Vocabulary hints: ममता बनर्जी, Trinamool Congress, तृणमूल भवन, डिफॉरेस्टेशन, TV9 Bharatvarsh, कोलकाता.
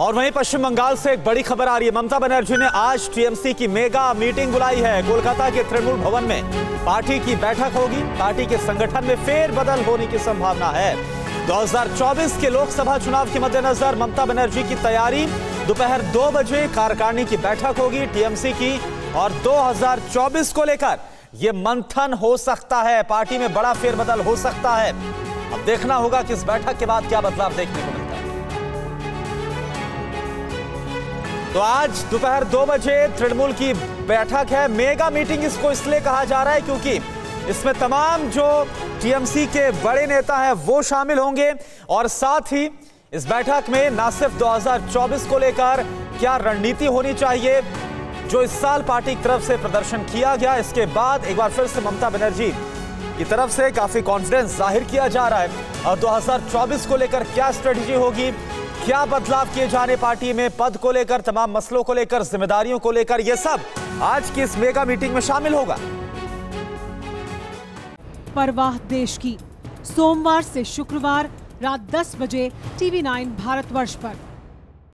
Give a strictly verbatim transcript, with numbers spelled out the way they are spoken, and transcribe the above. और वहीं पश्चिम बंगाल से एक बड़ी खबर आ रही है। ममता बनर्जी ने आज टीएमसी की मेगा मीटिंग बुलाई है। कोलकाता के तृणमूल भवन में पार्टी की बैठक होगी। पार्टी के संगठन में फेरबदल होने की संभावना है। दो हज़ार चौबीस के लोकसभा चुनाव के मद्देनजर ममता बनर्जी की तैयारी। दोपहर दो बजे कार्यकारिणी की बैठक होगी टीएमसी की और दो हज़ार चौबीस को लेकर यह मंथन हो सकता है। पार्टी में बड़ा फेरबदल हो सकता है। अब देखना होगा कि इस बैठक के बाद क्या बदलाव देखने को मिलता है। तो आज दोपहर दो बजे तृणमूल की बैठक है। मेगा मीटिंग इसको इसलिए कहा जा रहा है क्योंकि इसमें तमाम जो टीएमसी के बड़े नेता हैं वो शामिल होंगे और साथ ही इस बैठक में न सिर्फ दो हज़ार चौबीस को लेकर क्या रणनीति होनी चाहिए जो इस साल पार्टी की तरफ से प्रदर्शन किया गया, इसके बाद एक बार फिर से ममता बनर्जी की तरफ से काफी कॉन्फिडेंस जाहिर किया जा रहा है और दो हज़ार चौबीस को लेकर क्या स्ट्रेटजी होगी, क्या बदलाव किए जाने पार्टी में, पद को लेकर, तमाम मसलों को लेकर, जिम्मेदारियों को लेकर, यह सब आज की इस मेगा मीटिंग में शामिल होगा। परवाह देश की, सोमवार से शुक्रवार रात दस बजे टीवी नौ भारतवर्ष पर।